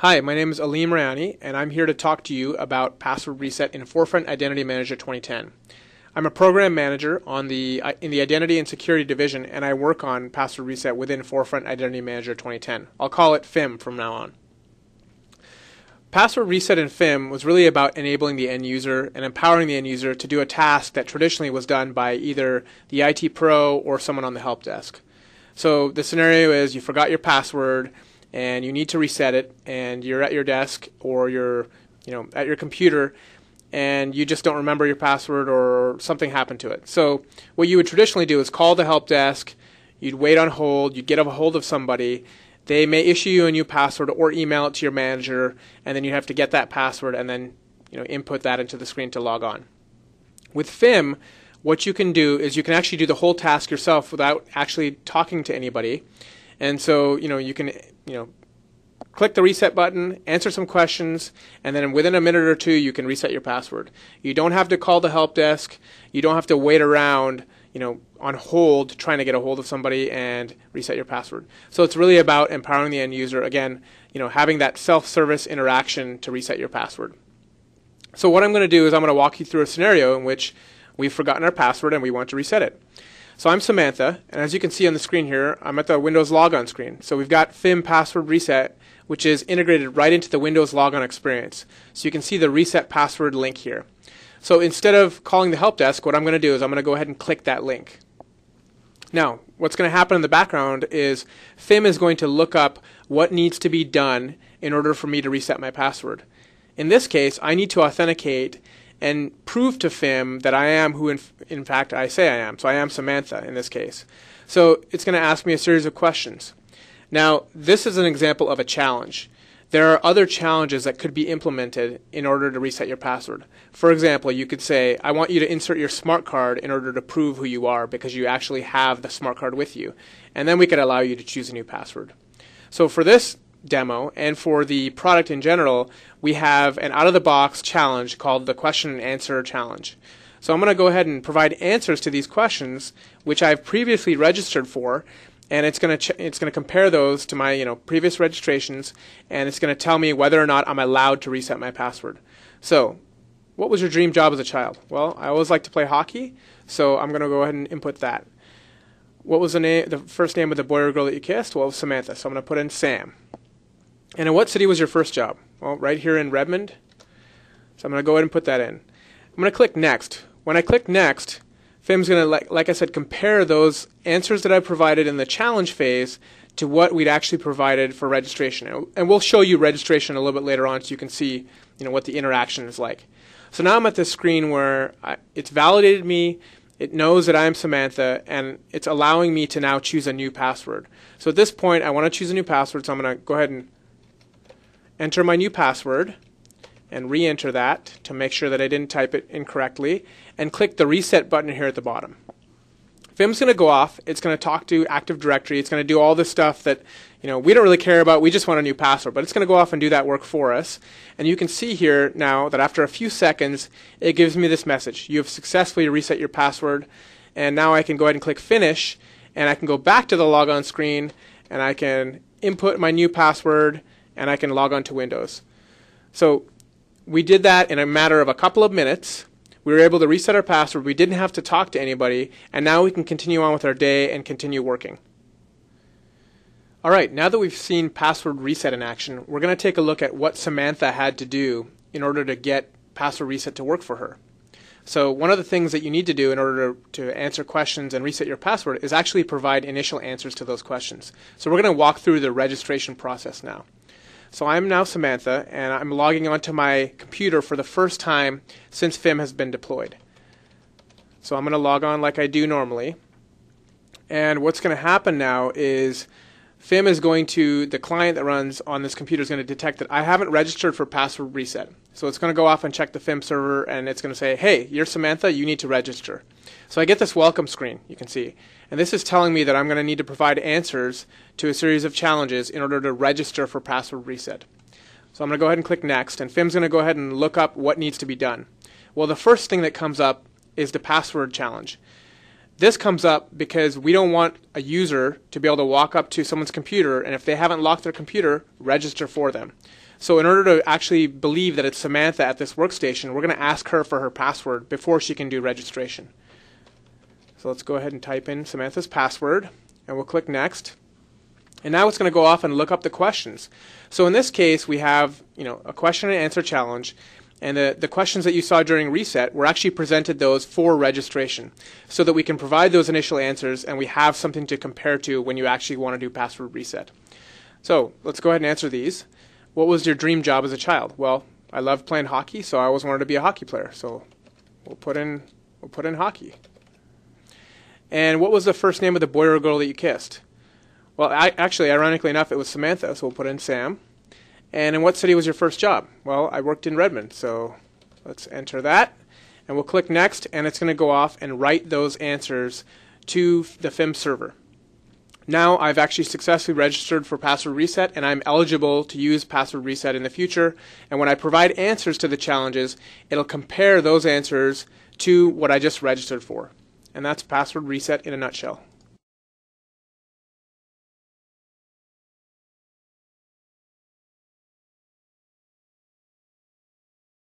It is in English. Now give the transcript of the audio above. Hi, my name is Alym Rayani, and I'm here to talk to you about password reset in Forefront Identity Manager 2010. I'm a program manager in the Identity and Security division, and I work on password reset within Forefront Identity Manager 2010. I'll call it FIM from now on. Password reset in FIM was really about enabling the end user and empowering the end user to do a task that traditionally was done by either the IT pro or someone on the help desk. So the scenario is you forgot your password, and you need to reset it, and you're at your desk or you're at your computer and you just don't remember your password or something happened to it. So what you would traditionally do is call the help desk, you'd wait on hold, you'd get a hold of somebody, they may issue you a new password or email it to your manager, and then you have to get that password and then input that into the screen to log on. With FIM, what you can do is you can actually do the whole task yourself without actually talking to anybody. And so, you can, click the reset button, answer some questions, and then within a minute or two, you can reset your password. You don't have to call the help desk. You don't have to wait around, on hold trying to get a hold of somebody and reset your password. So it's really about empowering the end user. Again, having that self-service interaction to reset your password. So what I'm going to do is I'm going to walk you through a scenario in which we've forgotten our password and we want to reset it. So I'm Samantha, and as you can see on the screen here, I'm at the Windows logon screen. So we've got FIM password reset, which is integrated right into the Windows logon experience. So you can see the reset password link here. So instead of calling the help desk, what I'm going to do is I'm going to go ahead and click that link. Now, what's going to happen in the background is FIM is going to look up what needs to be done in order for me to reset my password. In this case, I need to authenticate and prove to FIM that I am who in fact I say I am. So I am Samantha in this case. So it's going to ask me a series of questions. Now, this is an example of a challenge. There are other challenges that could be implemented in order to reset your password. For example, you could say, I want you to insert your smart card in order to prove who you are because you actually have the smart card with you. And then we could allow you to choose a new password. So for this demo and for the product in general, we have an out-of-the-box challenge called the question and answer challenge. So I'm going to go ahead and provide answers to these questions which I've previously registered for, and it's going to compare those to my previous registrations, and it's going to tell me whether or not I'm allowed to reset my password. So what was your dream job as a child? Well, I always like to play hockey, so I'm going to go ahead and input that. What was the first name of the boy or girl that you kissed? Well, it was Samantha, so I'm going to put in Sam. And in what city was your first job? Well, right here in Redmond. So I'm going to go ahead and put that in. I'm going to click Next. When I click Next, FIM's going to, like I said, compare those answers that I provided in the challenge phase to what we'd actually provided for registration. And we'll show you registration a little bit later on so you can see what the interaction is like. So now I'm at this screen where it's validated me. It knows that I am Samantha, and it's allowing me to now choose a new password. So at this point, I want to choose a new password, so I'm going to go ahead and enter my new password and re-enter that to make sure that I didn't type it incorrectly, and click the reset button here at the bottom. FIM's going to go off. It's going to talk to Active Directory. It's going to do all this stuff that we don't really care about. We just want a new password, but it's going to go off and do that work for us. And you can see here now that after a few seconds, it gives me this message. You have successfully reset your password, and now I can go ahead and click Finish, and I can go back to the logon screen, and I can input my new password, and I can log on to Windows. So we did that in a matter of a couple of minutes. We were able to reset our password. We didn't have to talk to anybody, and now we can continue on with our day and continue working. All right, now that we've seen password reset in action, we're going to take a look at what Samantha had to do in order to get password reset to work for her. So one of the things that you need to do in order to answer questions and reset your password is actually provide initial answers to those questions. So we're going to walk through the registration process now. So I'm now Samantha, and I'm logging onto my computer for the first time since FIM has been deployed. So I'm going to log on like I do normally. And what's going to happen now is FIM is going to, the client that runs on this computer is going to detect that I haven't registered for password reset. So it's going to go off and check the FIM server, and it's going to say, hey, you're Samantha, you need to register. So I get this welcome screen, you can see. And this is telling me that I'm going to need to provide answers to a series of challenges in order to register for password reset. So I'm going to go ahead and click Next, and FIM's going to go ahead and look up what needs to be done. Well, the first thing that comes up is the password challenge. This comes up because we don't want a user to be able to walk up to someone's computer and if they haven't locked their computer, register for them. So in order to actually believe that it's Samantha at this workstation, we're going to ask her for her password before she can do registration. So let's go ahead and type in Samantha's password and we'll click next. And now it's going to go off and look up the questions. So in this case we have, you know, a question and answer challenge, and the questions that you saw during reset were actually presented those for registration so that we can provide those initial answers and we have something to compare to when you actually want to do password reset. So let's go ahead and answer these. What was your dream job as a child? Well, I loved playing hockey, so I always wanted to be a hockey player. So we'll put in hockey. And what was the first name of the boy or girl that you kissed? Well, actually, ironically enough, it was Samantha, so we'll put in Sam. And in what city was your first job? Well, I worked in Redmond, so let's enter that. And we'll click next, and it's going to go off and write those answers to the FIM server. Now I've actually successfully registered for password reset, and I'm eligible to use password reset in the future. And when I provide answers to the challenges, it'll compare those answers to what I just registered for. And that's password reset in a nutshell.